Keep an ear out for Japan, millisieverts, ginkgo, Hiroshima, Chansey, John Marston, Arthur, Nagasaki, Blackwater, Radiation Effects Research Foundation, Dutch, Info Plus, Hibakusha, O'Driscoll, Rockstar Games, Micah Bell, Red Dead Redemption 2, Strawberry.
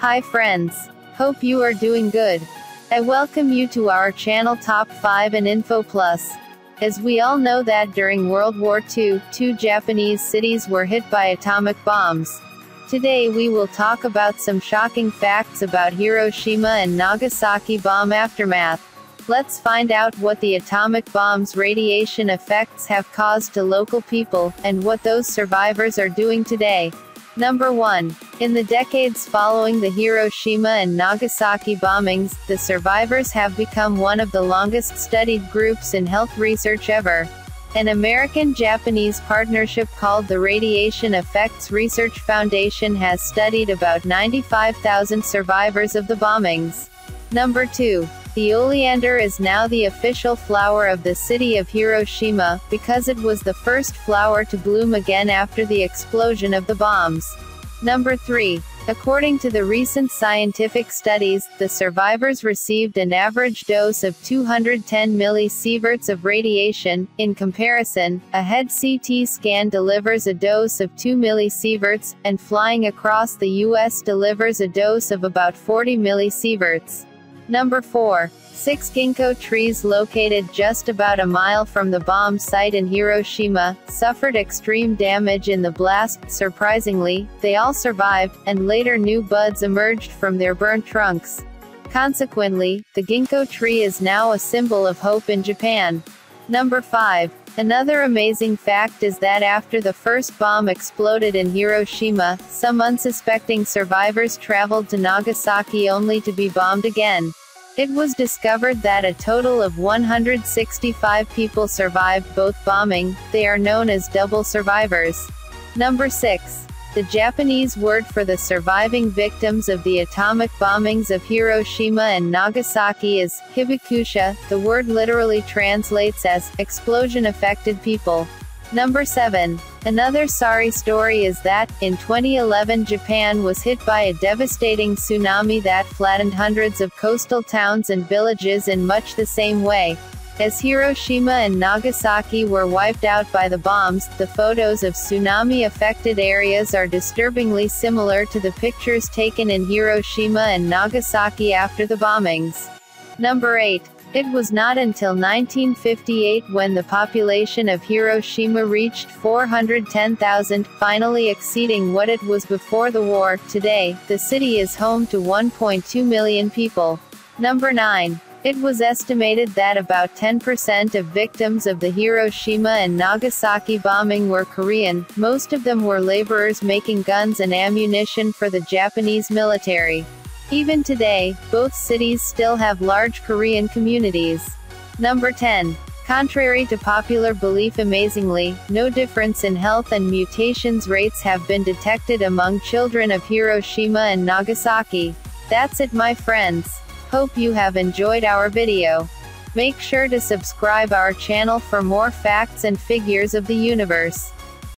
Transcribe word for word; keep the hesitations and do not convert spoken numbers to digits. Hi friends, hope you are doing good. I welcome you to our channel Top five and Info Plus. As we all know that during World War Two, two Japanese cities were hit by atomic bombs. Today we will talk about some shocking facts about Hiroshima and Nagasaki bomb aftermath. Let's find out what the atomic bomb's radiation effects have caused to local people, and what those survivors are doing today. Number one. In the decades following the Hiroshima and Nagasaki bombings, the survivors have become one of the longest studied groups in health research ever. An American-Japanese partnership called the Radiation Effects Research Foundation has studied about ninety-five thousand survivors of the bombings. Number two. The oleander is now the official flower of the city of Hiroshima, because it was the first flower to bloom again after the explosion of the bombs. Number three. According to the recent scientific studies, the survivors received an average dose of two hundred ten millisieverts of radiation. In comparison, a head C T scan delivers a dose of two millisieverts, and flying across the U S delivers a dose of about forty millisieverts. Number four. Six ginkgo trees located just about a mile from the bomb site in Hiroshima suffered extreme damage in the blast. Surprisingly, they all survived, and later new buds emerged from their burnt trunks. Consequently, the ginkgo tree is now a symbol of hope in Japan. Number five. Another amazing fact is that after the first bomb exploded in Hiroshima, some unsuspecting survivors traveled to Nagasaki only to be bombed again. It was discovered that a total of one hundred sixty-five people survived both bombing. They are known as double survivors. Number six. The Japanese word for the surviving victims of the atomic bombings of Hiroshima and Nagasaki is Hibakusha. The word literally translates as explosion-affected people. Number seven. Another sorry story is that, in twenty eleven, Japan was hit by a devastating tsunami that flattened hundreds of coastal towns and villages in much the same way. As Hiroshima and Nagasaki were wiped out by the bombs, the photos of tsunami-affected areas are disturbingly similar to the pictures taken in Hiroshima and Nagasaki after the bombings. Number eight. It was not until nineteen fifty-eight when the population of Hiroshima reached four hundred ten thousand, finally exceeding what it was before the war. Today, the city is home to one point two million people. Number nine. It was estimated that about ten percent of victims of the Hiroshima and Nagasaki bombing were Korean. Most of them were laborers making guns and ammunition for the Japanese military. Even today, both cities still have large Korean communities. Number ten. Contrary to popular belief, amazingly, no difference in health and mutations rates have been detected among children of Hiroshima and Nagasaki. That's it, my friends. Hope you have enjoyed our video. Make sure to subscribe our channel for more facts and figures of the universe.